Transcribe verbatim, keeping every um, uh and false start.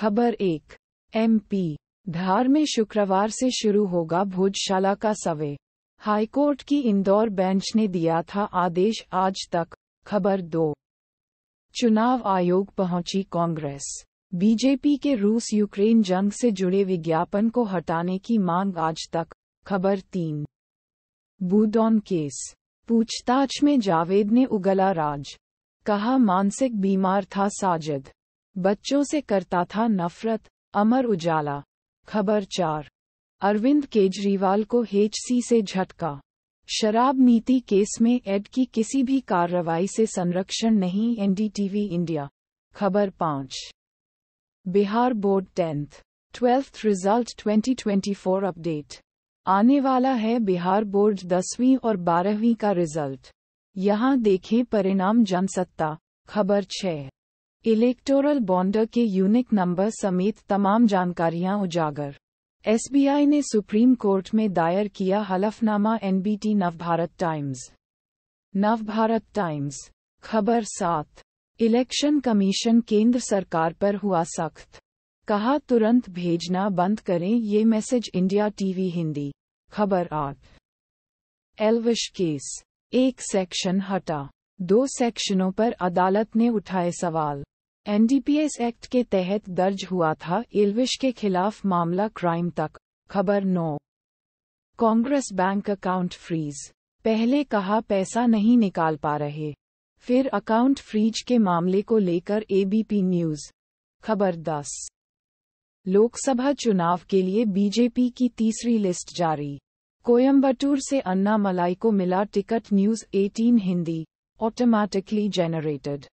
खबर एक। एमपी धार में शुक्रवार से शुरू होगा भोजशाला का सर्वे, हाईकोर्ट की इंदौर बेंच ने दिया था आदेश। आज तक खबर दो। चुनाव आयोग पहुंची कांग्रेस, बीजेपी के रूस यूक्रेन जंग से जुड़े विज्ञापन को हटाने की मांग। आज तक खबर तीन। बुडौन केस, पूछताछ में जावेद ने उगला राज, कहा मानसिक बीमार था साजिद, बच्चों से करता था नफरत। अमर उजाला खबर चार। अरविंद केजरीवाल को एचसी से झटका, शराब नीति केस में एड की किसी भी कार्रवाई से संरक्षण नहीं। एनडीटीवी इंडिया खबर पाँच। Bihar board tenth twelfth result twenty twenty four update, आने वाला है बिहार बोर्ड दसवीं और बारहवीं का रिजल्ट, यहाँ देखें परिणाम। जनसत्ता खबर छः। इलेक्टोरल बॉन्ड के यूनिक नंबर समेत तमाम जानकारियां उजागर, एसबीआई ने सुप्रीम कोर्ट में दायर किया हलफनामा। NBT Navbharat times Navbharat times खबर सात। इलेक्शन कमीशन केंद्र सरकार पर हुआ सख्त, कहा तुरंत भेजना बंद करें ये मैसेज। इंडिया टीवी हिंदी खबर आठ। एलविश केस, एक सेक्शन हटा, दो सेक्शनों पर अदालत ने उठाए सवाल। एनडीपीएस एक्ट के तहत दर्ज हुआ था एलविश के खिलाफ मामला। क्राइम तक खबर नौ। कांग्रेस बैंक अकाउंट फ्रीज, पहले कहा पैसा नहीं निकाल पा रहे, फिर अकाउंट फ्रीज के मामले को लेकर। एबीपी न्यूज़ खबर दस। लोकसभा चुनाव के लिए बीजेपी की तीसरी लिस्ट जारी, कोयंबटूर से अन्ना मलाई को मिला टिकट। न्यूज़ अठारह हिंदी ऑटोमेटिकली जनरेटेड।